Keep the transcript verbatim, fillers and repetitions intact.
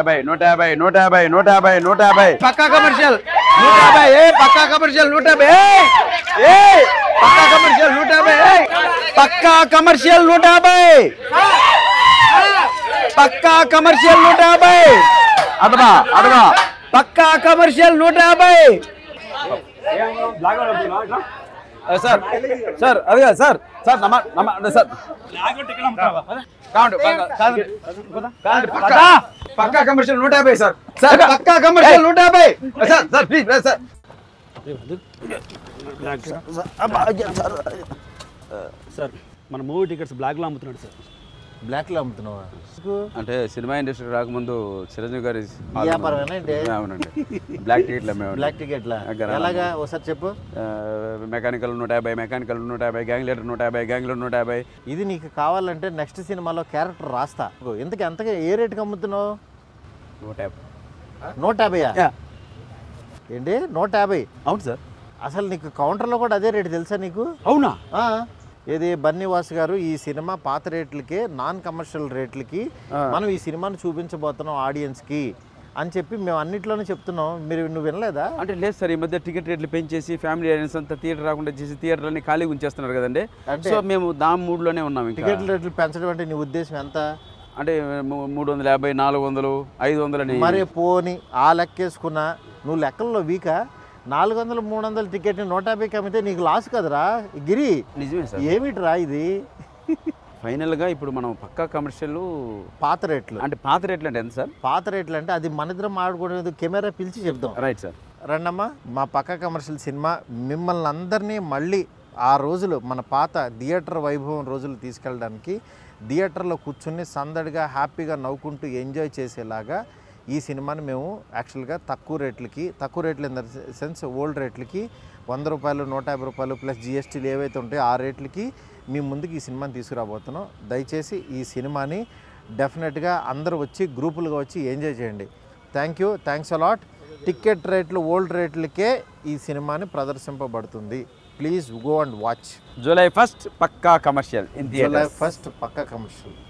Notabai, Notabai, Notabai, Notabai, Notabai. Pakka Commercial. Notabai, hey, Pakka Commercial, Notabai, hey, hey, Pakka Commercial, Notabai, hey, Pakka Commercial, Notabai, Pakka Commercial, Notabai. Adama, Adama, Pakka Commercial, Notabai. Uh, sir, sir, Adya, sir, sir, nama, nama, sir. Count, Pakka, Pakka Commercial, Notabai, sir. Sir, Pakka Commercial, Notabai. Sir, sir, please, sir. Sir, man, movie tickets black la amuthunnadu sir. Black la amuthunnava. Ante cinema industry raakumundu Chiranjeevi garu is. Yeah, parvanante. Black ticket la amevadu. Black ticket la. Elaga osar cheppu. Mechanical one fifty, mechanical one fifty, gang leader one fifty, gang leader one fifty. Idi neeku kavalante next cinema lo character raasta. Enduke antake e rate ki amuthunnava? one fifty. one fifty ya? ఏంటి నూట యాభై అవును sir అసలు నీకు కౌంటర్లో కూడా అదే rate తెలుసా నీకు అవునా ఏది బన్నీవాస్ గారు ఈ సినిమా పాత రేట్లకే నాన్ కమర్షియల్ రేట్లకి మనం ఈ సినిమాను చూపించబోతున్నాం ఆడియన్స్కి అని చెప్పి మేము అన్నిట్లోనే చెప్తున్నాం మీరు నువ్వు వినలేదా అంటే లేదు సార్ ఈ మధ్య టికెట్ రేట్లు పెంచేసి ఫ్యామిలీ ఆడియన్స్ అంతా థియేటర్ రాకుండా చేసి థియేటర్లని ఖాళీగా ఉంచేస్తున్నారు కదండి సో మేము దాని మూడ్లోనే ఉన్నాం టికెట్ రేట్లు పెంచడం అంటే నీ ఉద్దేశం ఎంత అంటే మూడు వందల యాభై నాలుగు వందలు ఐదు వందలని మరి పోని ఆ లెక్కేసుకున్నా నువ్వు లెక్కల్లో వీకా నాలుగు వందలు మూడు వందల టికెట్ని నూట యాభైకి అమ్మితే నీకు లాస్ కదరా గిరి నిజమే సార్ ఏమిటిరా ఇది ఫైనల్గా ఇప్పుడు మనం పక్కా కమర్షియల్ పాత రేట్లు అంటే పాత రేట్లు అంటే ఎంత సార్ పాత రేట్లు అంటే అది మనిద్దరం ఆడుకోవడం కెమెరా పిలిచి చెప్దాం రైట్ సార్ రండమ్మా మా పక్కా కమర్షియల్ సినిమా మిమ్మల్ని అందరినీ మళ్ళీ ఆ రోజులు మన పాత థియేటర్ వైభవం రోజులు తీసుకెళ్ళడానికి థియేటర్లో కూర్చుని సందడిగా హ్యాపీగా నవ్వుకుంటూ ఎంజాయ్ చేసేలాగా ఈ సినిమాని మేము యాక్చువల్గా తక్కువ రేట్లకి తక్కువ రేట్లు ఇన్ ద సెన్స్ ఓల్డ్ రేట్లకి వంద రూపాయలు నూట యాభై రూపాయలు ప్లస్ జిఎస్టీలు ఏవైతే ఉంటాయో ఆ రేట్లకి మీ ముందుకు ఈ సినిమాని తీసుకురాబోతున్నాం దయచేసి ఈ సినిమాని డెఫినెట్గా అందరూ వచ్చి గ్రూపులుగా వచ్చి ఎంజాయ్ చేయండి thank you thanks a lot ticket రేట్లు ఓల్డ్ రేట్లకే ఈ సినిమాని ప్రదర్శింపబడుతుంది Please go and watch. July first, Pakka Commercial in theaters. July first, Pakka Commercial.